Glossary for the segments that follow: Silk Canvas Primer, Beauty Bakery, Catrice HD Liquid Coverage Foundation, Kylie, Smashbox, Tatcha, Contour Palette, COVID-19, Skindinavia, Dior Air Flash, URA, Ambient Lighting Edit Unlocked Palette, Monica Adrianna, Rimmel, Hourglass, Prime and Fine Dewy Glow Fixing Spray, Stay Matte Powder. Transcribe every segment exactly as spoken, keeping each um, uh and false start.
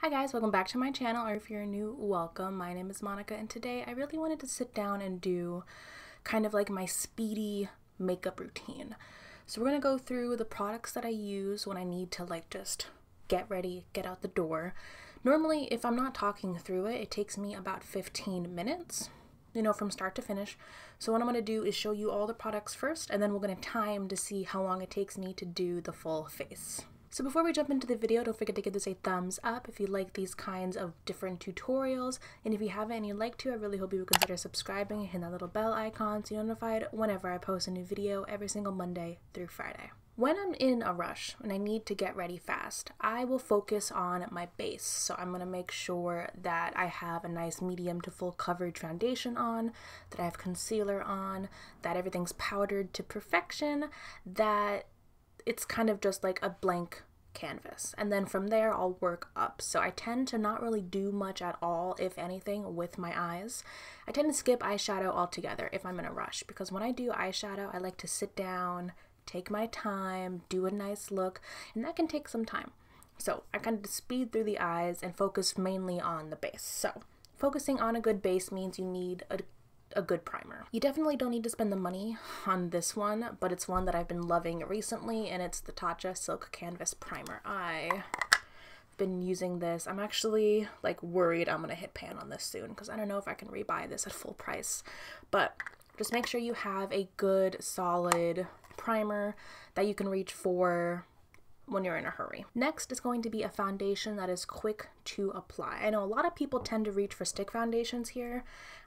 Hi guys, welcome back to my channel, or if you're new, welcome. My name is Monica, and today I really wanted to sit down and do kind of like my speedy makeup routine. So we're gonna go through the products that I use when I need to like just get ready, get out the door. Normally, if I'm not talking through it, it takes me about fifteen minutes, you know, from start to finish. So what I'm gonna do is show you all the products first, and then we're gonna time to see how long it takes me to do the full face. So before we jump into the video, don't forget to give this a thumbs up if you like these kinds of different tutorials, and if you haven't and you'd like to, I really hope you would consider subscribing and hit that little bell icon so you're notified whenever I post a new video every single Monday through Friday. When I'm in a rush and I need to get ready fast, I will focus on my base. So I'm going to make sure that I have a nice medium to full coverage foundation on, that I have concealer on, that everything's powdered to perfection, that it's kind of just like a blank canvas, and then from there I'll work up. So I tend to not really do much at all, if anything, with my eyes. I tend to skip eyeshadow altogether if I'm in a rush, because when I do eyeshadow, I like to sit down, take my time, do a nice look, and that can take some time. So I kind of speed through the eyes and focus mainly on the base. So focusing on a good base means you need a a good primer. You definitely don't need to spend the money on this one, but it's one that I've been loving recently, and it's the Tatcha Silk Canvas Primer. I've been using this. I'm actually like worried I'm gonna hit pan on this soon because I don't know if I can rebuy this at full price, but just make sure you have a good solid primer that you can reach for when you're in a hurry. Next is going to be a foundation that is quick to apply. I know a lot of people tend to reach for stick foundations here.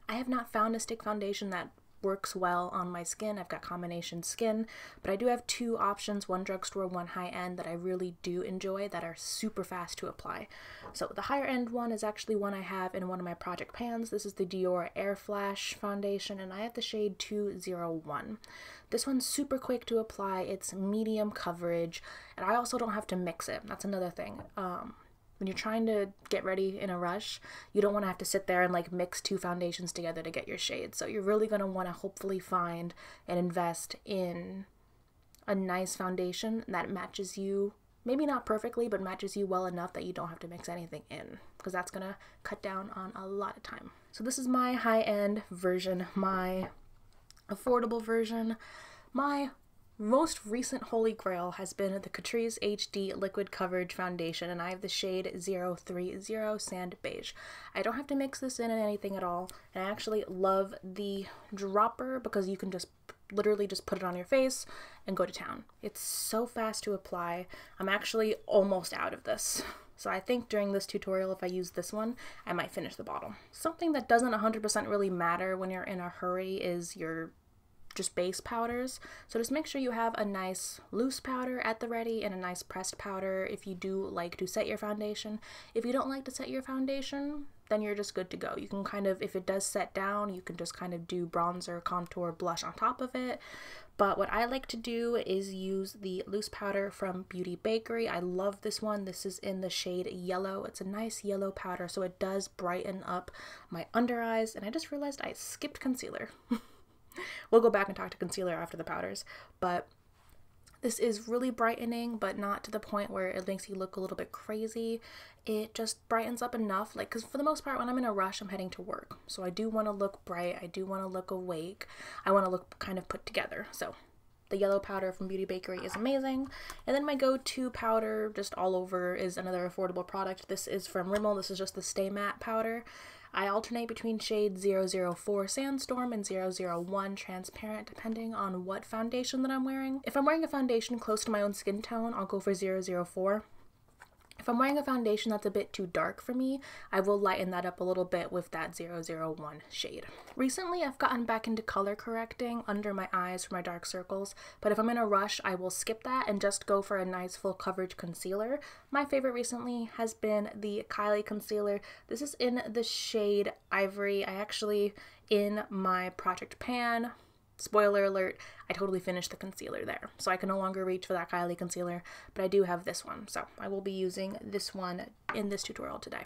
I have not found a stick foundation that works well on my skin. I've got combination skin, but I do have two options, one drugstore, one high-end, that I really do enjoy that are super fast to apply. So the higher end one is actually one I have in one of my project pans. This is the Dior Air Flash foundation, and I have the shade two oh one. This one's super quick to apply. It's medium coverage, and I also don't have to mix it. That's another thing. Um, When you're trying to get ready in a rush, you don't want to have to sit there and like mix two foundations together to get your shade. So you're really going to want to hopefully find and invest in a nice foundation that matches you, maybe not perfectly, but matches you well enough that you don't have to mix anything in, because that's going to cut down on a lot of time. So this is my high-end version, my affordable version. My most recent holy grail has been the Catrice H D Liquid Coverage Foundation, and I have the shade zero three zero Sand Beige. I don't have to mix this in anything at all, and I actually love the dropper because you can just literally just put it on your face and go to town. It's so fast to apply. I'm actually almost out of this. So I think during this tutorial, if I use this one, I might finish the bottle. Something that doesn't one hundred percent really matter when you're in a hurry is your just base powders. So just make sure you have a nice loose powder at the ready and a nice pressed powder if you do like to set your foundation. If you don't like to set your foundation, then you're just good to go. You can kind of, if it does set down, you can just kind of do bronzer, contour, blush on top of it. But what I like to do is use the loose powder from Beauty Bakery. I love this one. This is in the shade yellow. It's a nice yellow powder, so it does brighten up my under eyes. And I just realized I skipped concealer. We'll go back and talk to concealer after the powders, but this is really brightening, but not to the point where it makes you look a little bit crazy. It just brightens up enough, like, because for the most part, when I'm in a rush, I'm heading to work. So I do want to look bright. I do want to look awake. I want to look kind of put together. So the yellow powder from Beauty Bakery is amazing. And then my go-to powder just all over is another affordable product. This is from Rimmel. This is just the Stay Matte powder. I alternate between shade zero zero four Sandstorm and zero zero one Transparent, depending on what foundation that I'm wearing. If I'm wearing a foundation close to my own skin tone, I'll go for zero zero four. If I'm wearing a foundation that's a bit too dark for me, I will lighten that up a little bit with that zero zero one shade. Recently, I've gotten back into color correcting under my eyes for my dark circles, but if I'm in a rush, I will skip that and just go for a nice full coverage concealer. My favorite recently has been the Kylie concealer. This is in the shade Ivory. I actually, in my project pan, spoiler alert, I totally finished the concealer there. So I can no longer reach for that Kylie concealer, but I do have this one. So I will be using this one in this tutorial today.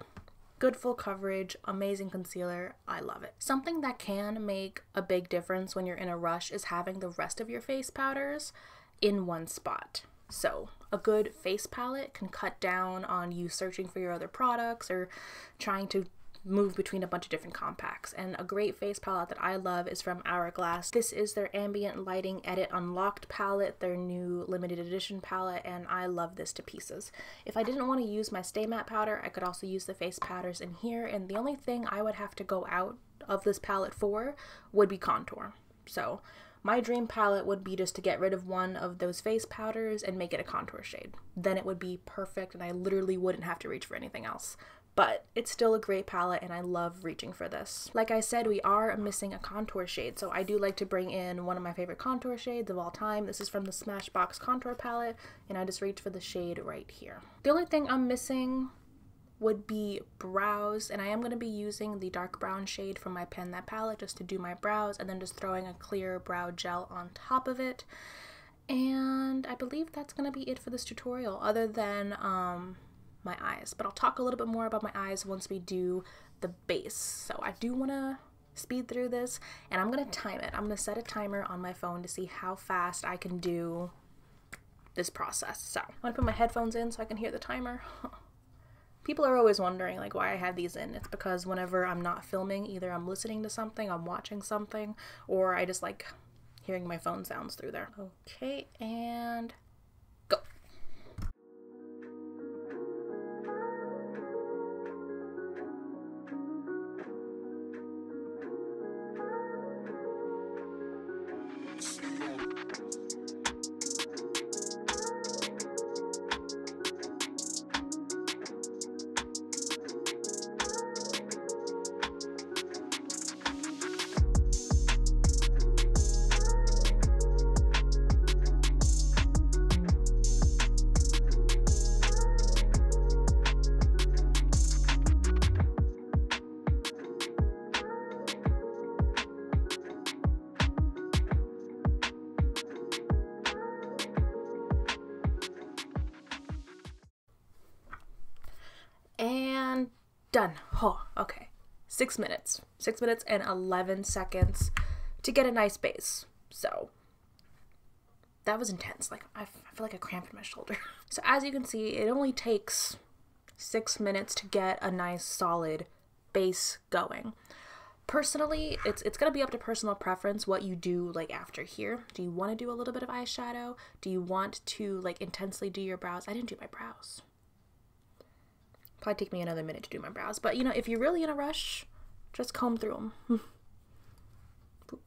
Good full coverage, amazing concealer. I love it. Something that can make a big difference when you're in a rush is having the rest of your face powders in one spot. So a good face palette can cut down on you searching for your other products or trying to move between a bunch of different compacts. And a great face palette that I love is from Hourglass. This is their Ambient Lighting Edit Unlocked Palette, their new limited edition palette, and I love this to pieces. If I didn't want to use my Stay Matte powder, I could also use the face powders in here, and the only thing I would have to go out of this palette for would be contour. So my dream palette would be just to get rid of one of those face powders and make it a contour shade. Then it would be perfect and I literally wouldn't have to reach for anything else. But it's still a great palette and I love reaching for this. Like I said, we are missing a contour shade, so I do like to bring in one of my favorite contour shades of all time. This is from the Smashbox contour palette, and I just reach for the shade right here. The only thing I'm missing would be brows, and I am going to be using the dark brown shade from my Pen That palette just to do my brows, and then just throwing a clear brow gel on top of it. And I believe that's going to be it for this tutorial, other than um my eyes, but I'll talk a little bit more about my eyes once we do the base. So I do want to speed through this, and I'm going to time it. I'm going to set a timer on my phone to see how fast I can do this process. So I'm going to put my headphones in so I can hear the timer. People are always wondering like why I have these in. It's because whenever I'm not filming, either I'm listening to something, I'm watching something, or I just like hearing my phone sounds through there. Okay, and go. And done. Oh, okay. Six minutes. Six minutes and eleven seconds to get a nice base. So that was intense. Like I feel like a cramp in my shoulder. So as you can see, it only takes six minutes to get a nice solid base going. Personally, it's it's gonna be up to personal preference what you do like after here. Do you want to do a little bit of eyeshadow? Do you want to like intensely do your brows? I didn't do my brows. Probably take me another minute to do my brows, but you know, if you're really in a rush, just comb through them. Boop,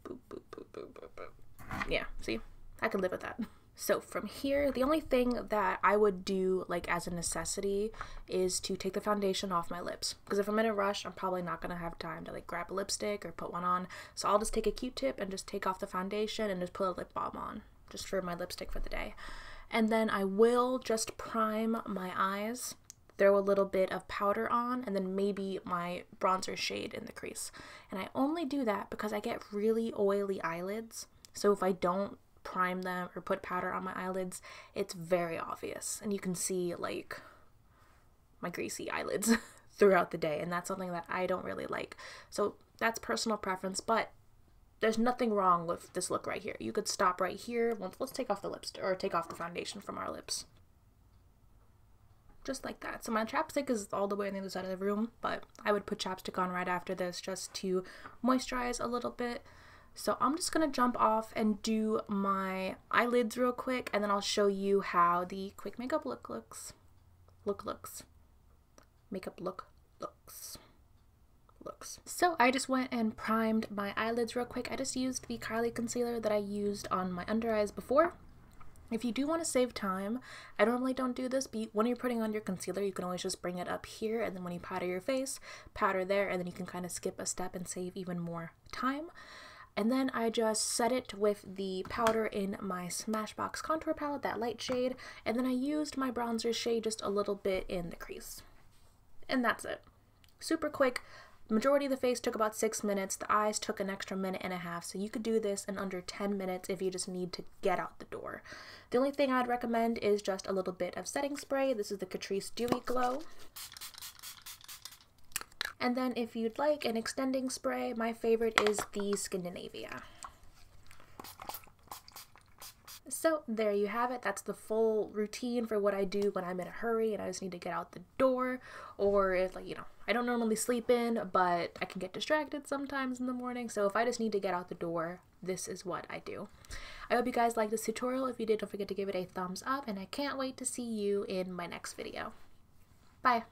boop, boop, boop, boop, boop, boop. Yeah, see, I can live with that. So from here, the only thing that I would do like as a necessity is to take the foundation off my lips, because if I'm in a rush, I'm probably not gonna have time to like grab a lipstick or put one on. So I'll just take a Q-tip and just take off the foundation and just put a lip balm on just for my lipstick for the day. And then I will just prime my eyes, throw a little bit of powder on, and then maybe my bronzer shade in the crease. And I only do that because I get really oily eyelids, so if I don't prime them or put powder on my eyelids, it's very obvious, and you can see like my greasy eyelids throughout the day, and that's something that I don't really like. So that's personal preference, but there's nothing wrong with this look right here. You could stop right here. Let's, let's take off the lipstick, or take off the foundation from our lips. Just like that. So my chapstick is all the way on the other side of the room, but I would put chapstick on right after this just to moisturize a little bit. So I'm just gonna jump off and do my eyelids real quick, and then I'll show you how the quick makeup look looks. Look looks. Makeup look looks. Looks. So I just went and primed my eyelids real quick. I just used the Kylie concealer that I used on my under eyes before. If you do want to save time, I normally don't do this, but when you're putting on your concealer, you can always just bring it up here, and then when you powder your face, powder there, and then you can kind of skip a step and save even more time. And then I just set it with the powder in my Smashbox contour palette, that light shade, and then I used my bronzer shade just a little bit in the crease. And that's it. Super quick. Majority of the face took about six minutes, the eyes took an extra minute and a half, so you could do this in under ten minutes if you just need to get out the door. The only thing I'd recommend is just a little bit of setting spray. This is the Catrice Dewy Glow. And then if you'd like an extending spray, my favorite is the Skindinavia. So there you have it. That's the full routine for what I do when I'm in a hurry and I just need to get out the door, or if, like, you know, I don't normally sleep in, but I can get distracted sometimes in the morning. So if I just need to get out the door, this is what I do. I hope you guys liked this tutorial. If you did, don't forget to give it a thumbs up, and I can't wait to see you in my next video. Bye.